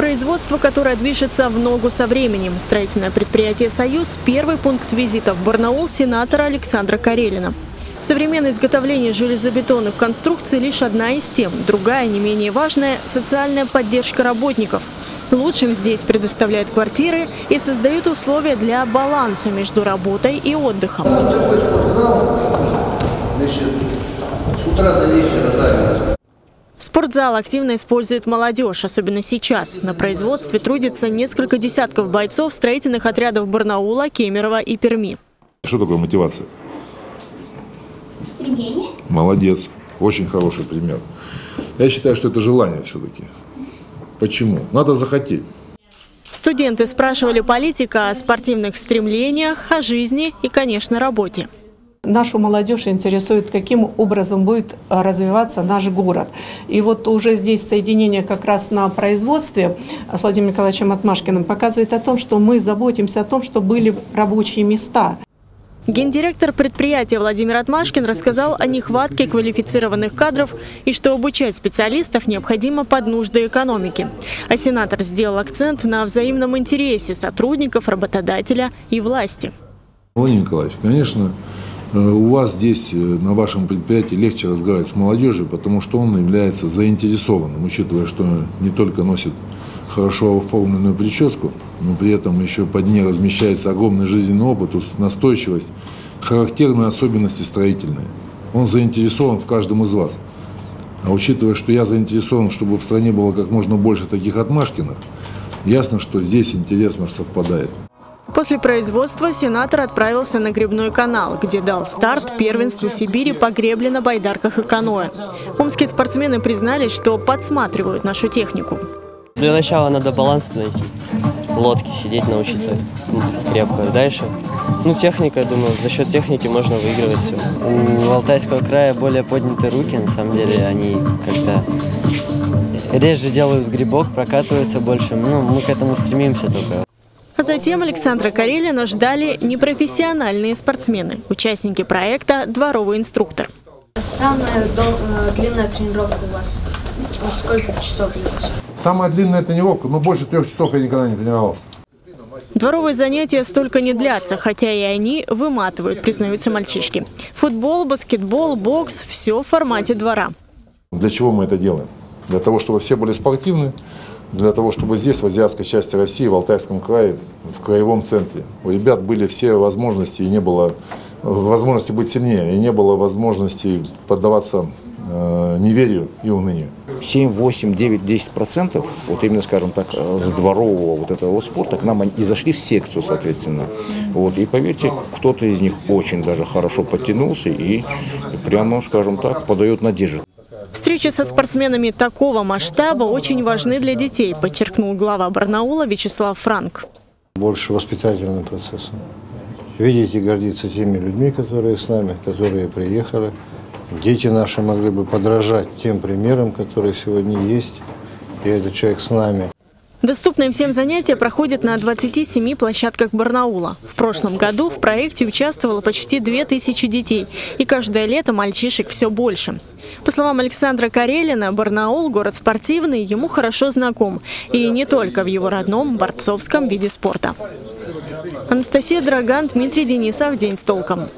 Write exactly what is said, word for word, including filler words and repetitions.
Производство, которое движется в ногу со временем. Строительное предприятие «Союз» – первый пункт визита в Барнаул сенатора Александра Карелина. Современное изготовление железобетонных конструкций – лишь одна из тем. Другая, не менее важная – социальная поддержка работников. Лучшим здесь предоставляют квартиры и создают условия для баланса между работой и отдыхом. Такой спортзал, значит, с утра до вечера занят. Спортзал активно использует молодежь, особенно сейчас. На производстве трудится несколько десятков бойцов строительных отрядов Барнаула, Кемерово и Перми. Что такое мотивация? Стремление. Молодец. Очень хороший пример. Я считаю, что это желание все-таки. Почему? Надо захотеть. Студенты спрашивали политика о спортивных стремлениях, о жизни и, конечно, работе. Нашу молодежь интересует, каким образом будет развиваться наш город. И вот уже здесь соединение как раз на производстве с Владимиром Николаевичем Отмашкиным показывает о том, что мы заботимся о том, что были рабочие места. Гендиректор предприятия Владимир Отмашкин рассказал о нехватке квалифицированных кадров и что обучать специалистов необходимо под нужды экономики. А сенатор сделал акцент на взаимном интересе сотрудников, работодателя и власти. Владимир Николаевич, конечно, у вас здесь на вашем предприятии легче разговаривать с молодежью, потому что он является заинтересованным, учитывая, что не только носит хорошо оформленную прическу, но при этом еще под ней размещается огромный жизненный опыт, настойчивость, характерные особенности строительные. Он заинтересован в каждом из вас. А учитывая, что я заинтересован, чтобы в стране было как можно больше таких Отмашкиных, ясно, что здесь интерес наш совпадает. После производства сенатор отправился на гребной канал, где дал старт первенству Сибири по гребле на байдарках и каноэ. Омские спортсмены признались, что подсматривают нашу технику. Для начала надо баланс найти, лодки сидеть научиться крепко. Дальше, ну, техника, я думаю, за счет техники можно выигрывать все. У Алтайского края более поднятые руки, на самом деле, они как-то реже делают грибок, прокатываются больше. Ну, мы к этому стремимся только. А затем Александра Карелина ждали непрофессиональные спортсмены, участники проекта «Дворовый инструктор». Самая длинная тренировка у вас? Сколько часов длилась? Самая длинная тренировка, но больше трех часов я никогда не тренировался. Дворовые занятия столько не длятся, хотя и они выматывают, признаются мальчишки. Футбол, баскетбол, бокс – все в формате двора. Для чего мы это делаем? Для того, чтобы все были спортивны, для того, чтобы здесь, в азиатской части России, в Алтайском крае, в краевом центре, у ребят были все возможности и не было возможности быть сильнее, и не было возможности поддаваться э, неверию и унынию. семь, восемь, девять, десять процентов, вот именно, скажем так, с дворового вот этого вот спорта к нам и зашли в секцию, соответственно. Вот, и поверьте, кто-то из них очень даже хорошо подтянулся и прямо, скажем так, подает надежду. Встречи со спортсменами такого масштаба очень важны для детей, подчеркнул глава Барнаула Вячеслав Франк. Больше воспитательным процессом. Видеть и гордиться теми людьми, которые с нами, которые приехали. Дети наши могли бы подражать тем примерам, которые сегодня есть, и этот человек с нами. Доступные всем занятия проходят на двадцати семи площадках Барнаула. В прошлом году в проекте участвовало почти две тысячи детей, и каждое лето мальчишек все больше. По словам Александра Карелина, Барнаул – город спортивный, ему хорошо знаком. И не только в его родном борцовском виде спорта. Анастасия Драган, Дмитрий Денисов. День с толком.